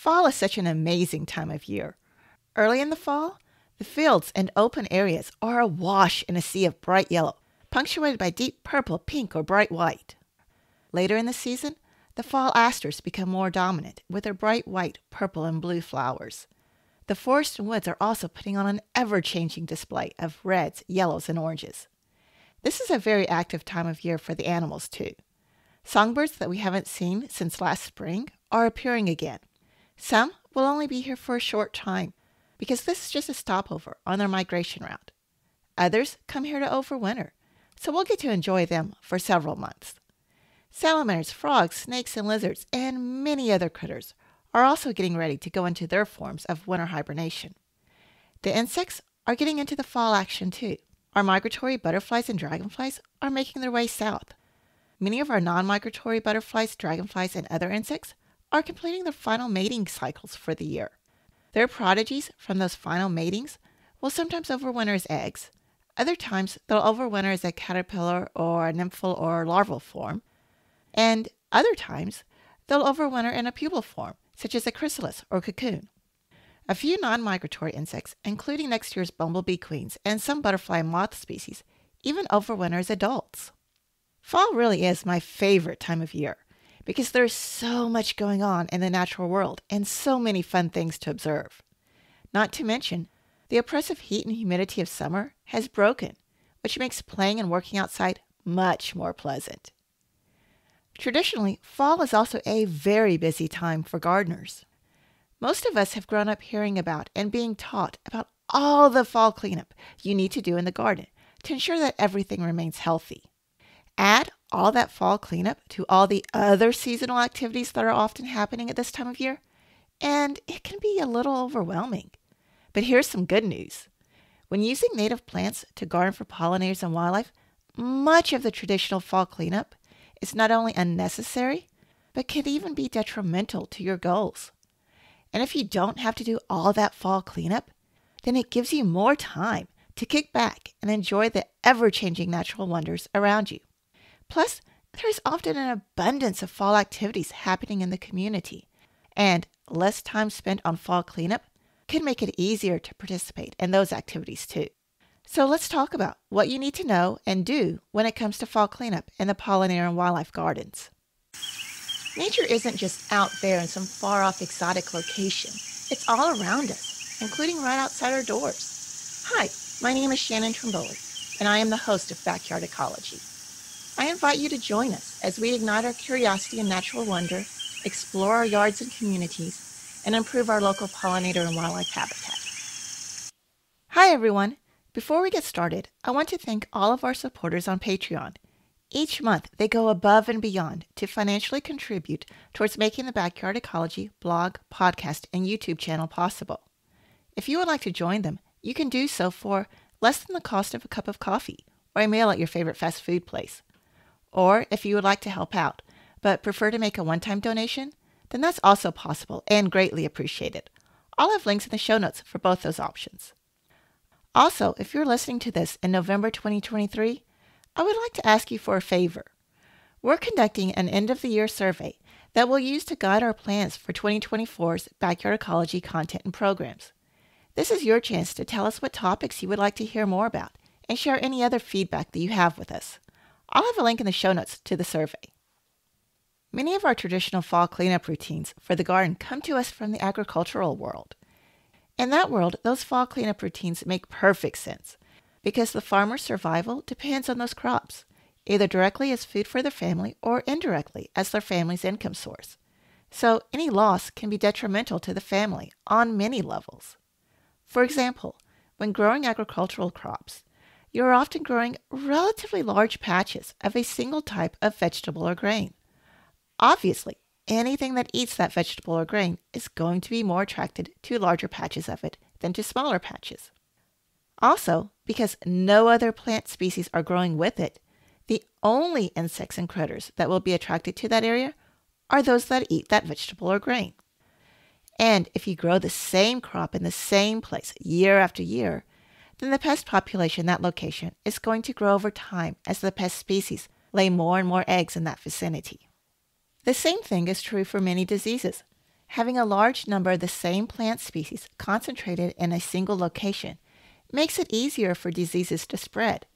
Fall is such an amazing time of year. Early in the fall, the fields and open areas are awash in a sea of bright yellow, punctuated by deep purple, pink, or bright white. Later in the season, the fall asters become more dominant with their bright white, purple, and blue flowers. The forests and woods are also putting on an ever-changing display of reds, yellows, and oranges. This is a very active time of year for the animals, too. Songbirds that we haven't seen since last spring are appearing again. Some will only be here for a short time because this is just a stopover on their migration route. Others come here to overwinter, so we'll get to enjoy them for several months. Salamanders, frogs, snakes, and lizards, and many other critters are also getting ready to go into their forms of winter hibernation. The insects are getting into the fall action too. Our migratory butterflies and dragonflies are making their way south. Many of our non-migratory butterflies, dragonflies, and other insects are completing their final mating cycles for the year. Their prodigies from those final matings will sometimes overwinter as eggs. Other times, they'll overwinter as a caterpillar or a nymphal or larval form. And other times, they'll overwinter in a pupal form, such as a chrysalis or cocoon. A few non-migratory insects, including next year's bumblebee queens and some butterfly and moth species, even overwinter as adults. Fall really is my favorite time of year because there's so much going on in the natural world and so many fun things to observe. Not to mention, the oppressive heat and humidity of summer has broken, which makes playing and working outside much more pleasant. Traditionally, fall is also a very busy time for gardeners. Most of us have grown up hearing about and being taught about all the fall cleanup you need to do in the garden to ensure that everything remains healthy. Add all that fall cleanup to all the other seasonal activities that are often happening at this time of year, and it can be a little overwhelming. But here's some good news. When using native plants to garden for pollinators and wildlife, much of the traditional fall cleanup is not only unnecessary, but can even be detrimental to your goals. And if you don't have to do all that fall cleanup, then it gives you more time to kick back and enjoy the ever-changing natural wonders around you. Plus, there's often an abundance of fall activities happening in the community, and less time spent on fall cleanup can make it easier to participate in those activities too. So let's talk about what you need to know and do when it comes to fall cleanup in the pollinator and wildlife gardens. Nature isn't just out there in some far-off exotic location. It's all around us, including right outside our doors. Hi, my name is Shannon Trimboli, and I am the host of Backyard Ecology. I invite you to join us as we ignite our curiosity and natural wonder, explore our yards and communities, and improve our local pollinator and wildlife habitat. Hi, everyone. Before we get started, I want to thank all of our supporters on Patreon. Each month, they go above and beyond to financially contribute towards making the Backyard Ecology blog, podcast, and YouTube channel possible. If you would like to join them, you can do so for less than the cost of a cup of coffee or a meal at your favorite fast food place. Or if you would like to help out, but prefer to make a one-time donation, then that's also possible and greatly appreciated. I'll have links in the show notes for both those options. Also, if you're listening to this in November 2023, I would like to ask you for a favor. We're conducting an end-of-the-year survey that we'll use to guide our plans for 2024's Backyard Ecology content and programs. This is your chance to tell us what topics you would like to hear more about and share any other feedback that you have with us. I'll have a link in the show notes to the survey. Many of our traditional fall cleanup routines for the garden come to us from the agricultural world. In that world, those fall cleanup routines make perfect sense, because the farmer's survival depends on those crops, either directly as food for their family or indirectly as their family's income source. So any loss can be detrimental to the family on many levels. For example, when growing agricultural crops, you're often growing relatively large patches of a single type of vegetable or grain. Obviously, anything that eats that vegetable or grain is going to be more attracted to larger patches of it than to smaller patches. Also, because no other plant species are growing with it, the only insects and critters that will be attracted to that area are those that eat that vegetable or grain. And if you grow the same crop in the same place year after year, then the pest population in that location is going to grow over time as the pest species lay more and more eggs in that vicinity. The same thing is true for many diseases. Having a large number of the same plant species concentrated in a single location makes it easier for diseases to spread.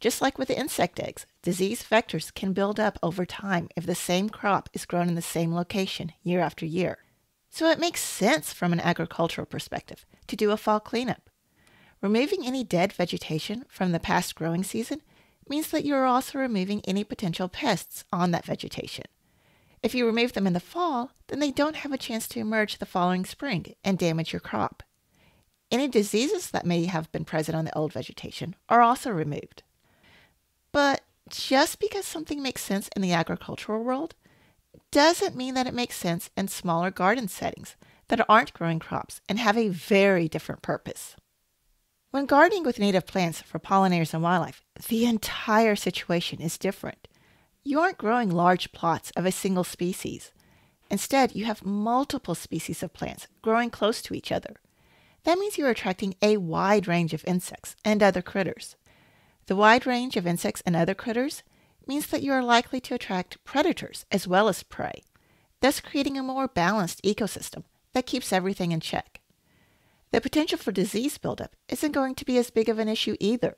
Just like with the insect eggs, disease vectors can build up over time if the same crop is grown in the same location year after year. So it makes sense from an agricultural perspective to do a fall cleanup. Removing any dead vegetation from the past growing season means that you are also removing any potential pests on that vegetation. If you remove them in the fall, then they don't have a chance to emerge the following spring and damage your crop. Any diseases that may have been present on the old vegetation are also removed. But just because something makes sense in the agricultural world doesn't mean that it makes sense in smaller garden settings that aren't growing crops and have a very different purpose. When gardening with native plants for pollinators and wildlife, the entire situation is different. You aren't growing large plots of a single species. Instead, you have multiple species of plants growing close to each other. That means you're attracting a wide range of insects and other critters. The wide range of insects and other critters means that you are likely to attract predators as well as prey, thus creating a more balanced ecosystem that keeps everything in check. The potential for disease buildup isn't going to be as big of an issue either,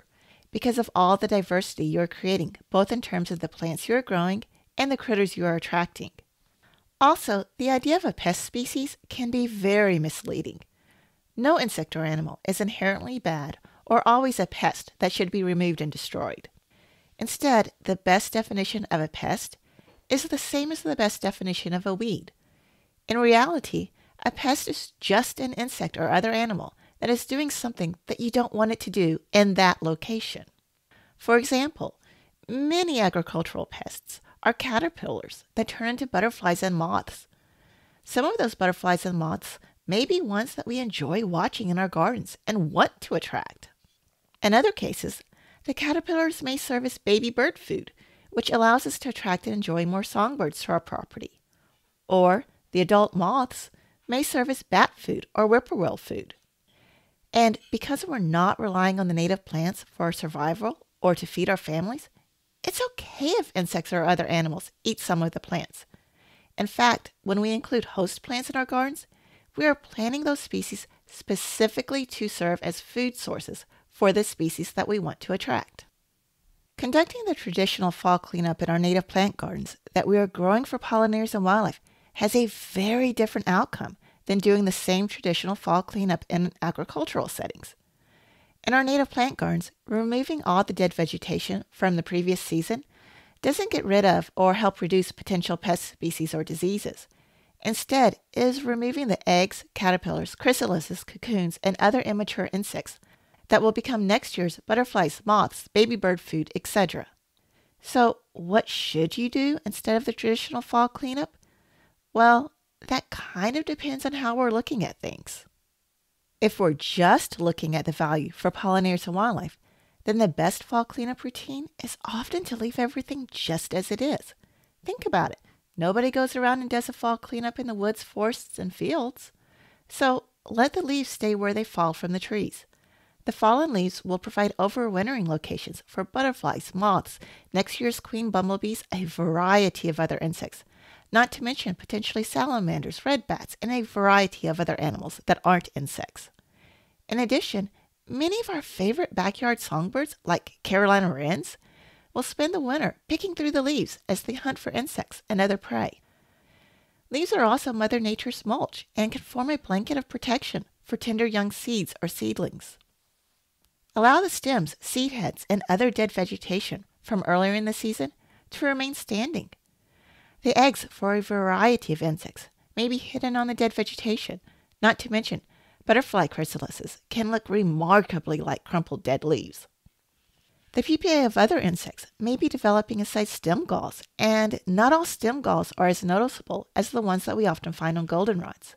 because of all the diversity you're creating, both in terms of the plants you're growing and the critters you are attracting. Also, the idea of a pest species can be very misleading. No insect or animal is inherently bad or always a pest that should be removed and destroyed. Instead, the best definition of a pest is the same as the best definition of a weed. In reality, a pest is just an insect or other animal that is doing something that you don't want it to do in that location. For example, many agricultural pests are caterpillars that turn into butterflies and moths. Some of those butterflies and moths may be ones that we enjoy watching in our gardens and want to attract. In other cases, the caterpillars may serve as baby bird food, which allows us to attract and enjoy more songbirds to our property. Or the adult moths may serve as bat food or whippoorwill food. And because we're not relying on the native plants for our survival or to feed our families, it's okay if insects or other animals eat some of the plants. In fact, when we include host plants in our gardens, we are planting those species specifically to serve as food sources for the species that we want to attract. Conducting the traditional fall cleanup in our native plant gardens that we are growing for pollinators and wildlife has a very different outcome than doing the same traditional fall cleanup in agricultural settings. In our native plant gardens, removing all the dead vegetation from the previous season doesn't get rid of or help reduce potential pest species or diseases. Instead, it is removing the eggs, caterpillars, chrysalises, cocoons, and other immature insects that will become next year's butterflies, moths, baby bird food, etc. So, what should you do instead of the traditional fall cleanup? Well, that kind of depends on how we're looking at things. If we're just looking at the value for pollinators and wildlife, then the best fall cleanup routine is often to leave everything just as it is. Think about it. Nobody goes around and does a fall cleanup in the woods, forests, and fields. So let the leaves stay where they fall from the trees. The fallen leaves will provide overwintering locations for butterflies, moths, next year's queen bumblebees, a variety of other insects, not to mention potentially salamanders, red bats, and a variety of other animals that aren't insects. In addition, many of our favorite backyard songbirds, like Carolina wrens, will spend the winter picking through the leaves as they hunt for insects and other prey. Leaves are also Mother Nature's mulch and can form a blanket of protection for tender young seeds or seedlings. Allow the stems, seed heads, and other dead vegetation from earlier in the season to remain standing. The eggs for a variety of insects may be hidden on the dead vegetation, not to mention butterfly chrysalises can look remarkably like crumpled dead leaves. The pupae of other insects may be developing inside stem galls, and not all stem galls are as noticeable as the ones that we often find on goldenrods.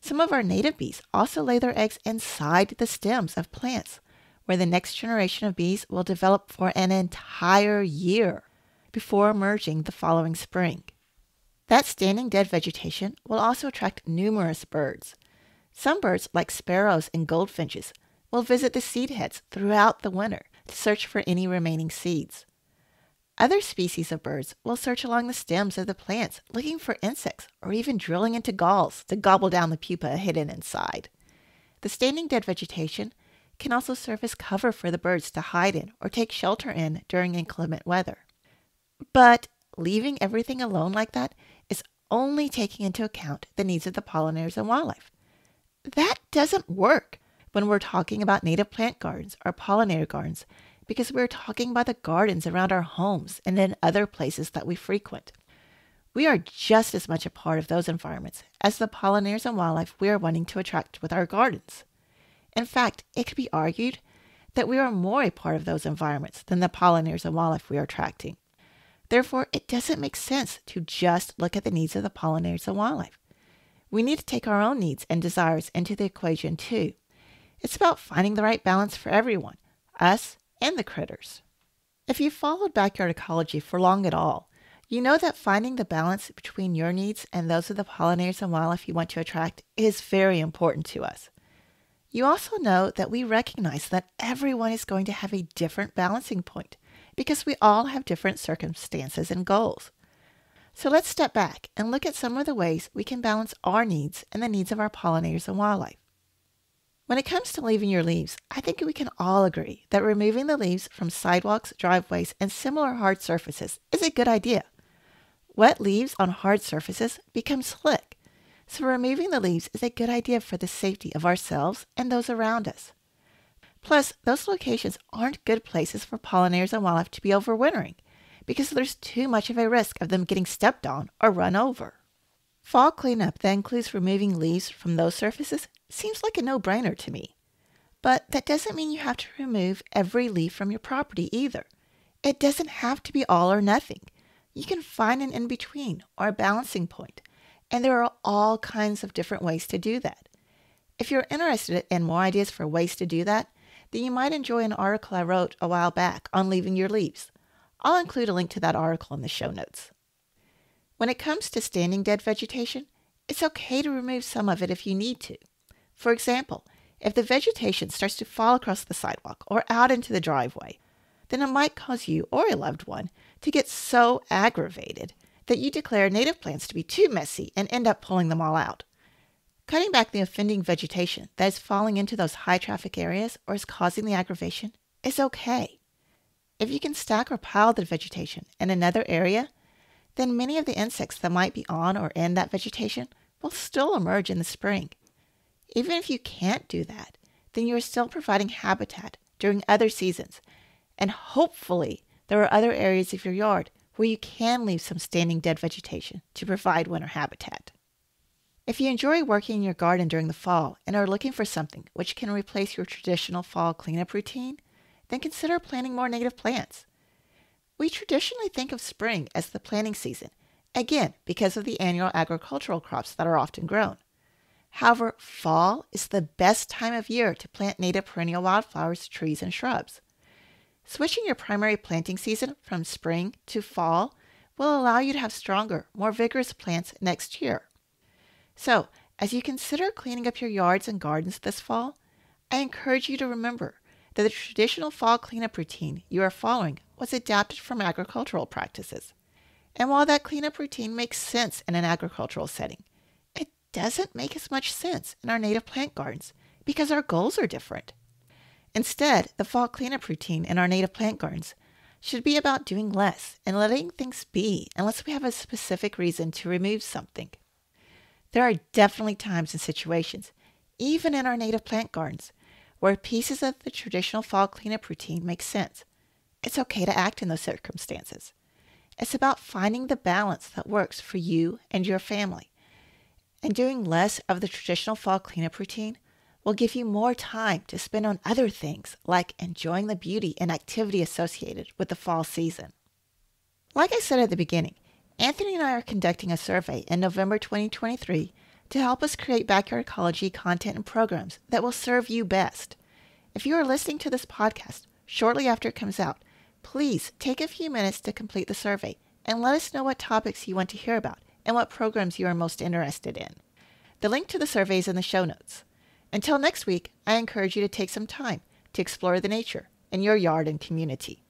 Some of our native bees also lay their eggs inside the stems of plants, where the next generation of bees will develop for an entire year before emerging the following spring. That standing dead vegetation will also attract numerous birds. Some birds, like sparrows and goldfinches, will visit the seed heads throughout the winter to search for any remaining seeds. Other species of birds will search along the stems of the plants, looking for insects or even drilling into galls to gobble down the pupa hidden inside. The standing dead vegetation can also serve as cover for the birds to hide in or take shelter in during inclement weather. But leaving everything alone like that is only taking into account the needs of the pollinators and wildlife. That doesn't work when we're talking about native plant gardens or pollinator gardens, because we're talking about the gardens around our homes and in other places that we frequent. We are just as much a part of those environments as the pollinators and wildlife we are wanting to attract with our gardens. In fact, it could be argued that we are more a part of those environments than the pollinators and wildlife we are attracting. Therefore, it doesn't make sense to just look at the needs of the pollinators and wildlife. We need to take our own needs and desires into the equation too. It's about finding the right balance for everyone, us and the critters. If you've followed backyard ecology for long at all, you know that finding the balance between your needs and those of the pollinators and wildlife you want to attract is very important to us. You also know that we recognize that everyone is going to have a different balancing point because we all have different circumstances and goals. So let's step back and look at some of the ways we can balance our needs and the needs of our pollinators and wildlife. When it comes to leaving your leaves, I think we can all agree that removing the leaves from sidewalks, driveways, and similar hard surfaces is a good idea. Wet leaves on hard surfaces become slick, so removing the leaves is a good idea for the safety of ourselves and those around us. Plus, those locations aren't good places for pollinators and wildlife to be overwintering because there's too much of a risk of them getting stepped on or run over. Fall cleanup that includes removing leaves from those surfaces seems like a no-brainer to me. But that doesn't mean you have to remove every leaf from your property either. It doesn't have to be all or nothing. You can find an in-between or a balancing point, and there are all kinds of different ways to do that. If you're interested in more ideas for ways to do that, then you might enjoy an article I wrote a while back on leaving your leaves. I'll include a link to that article in the show notes. When it comes to standing dead vegetation, it's okay to remove some of it if you need to. For example, if the vegetation starts to fall across the sidewalk or out into the driveway, then it might cause you or a loved one to get so aggravated that you declare native plants to be too messy and end up pulling them all out. Cutting back the offending vegetation that is falling into those high traffic areas or is causing the aggravation is okay. If you can stack or pile the vegetation in another area, then many of the insects that might be on or in that vegetation will still emerge in the spring. Even if you can't do that, then you are still providing habitat during other seasons, and hopefully there are other areas of your yard where you can leave some standing dead vegetation to provide winter habitat. If you enjoy working in your garden during the fall and are looking for something which can replace your traditional fall cleanup routine, then consider planting more native plants. We traditionally think of spring as the planting season, again because of the annual agricultural crops that are often grown. However, fall is the best time of year to plant native perennial wildflowers, trees, and shrubs. Switching your primary planting season from spring to fall will allow you to have stronger, more vigorous plants next year. So, as you consider cleaning up your yards and gardens this fall, I encourage you to remember that the traditional fall cleanup routine you are following was adapted from agricultural practices. And while that cleanup routine makes sense in an agricultural setting, it doesn't make as much sense in our native plant gardens because our goals are different. Instead, the fall cleanup routine in our native plant gardens should be about doing less and letting things be unless we have a specific reason to remove something. There are definitely times and situations, even in our native plant gardens, where pieces of the traditional fall cleanup routine make sense. It's okay to act in those circumstances. It's about finding the balance that works for you and your family. And doing less of the traditional fall cleanup routine will give you more time to spend on other things, like enjoying the beauty and activity associated with the fall season. Like I said at the beginning, Anthony and I are conducting a survey in November 2023 to help us create backyard ecology content and programs that will serve you best. If you are listening to this podcast shortly after it comes out, please take a few minutes to complete the survey and let us know what topics you want to hear about and what programs you are most interested in. The link to the survey is in the show notes. Until next week, I encourage you to take some time to explore the nature in your yard and community.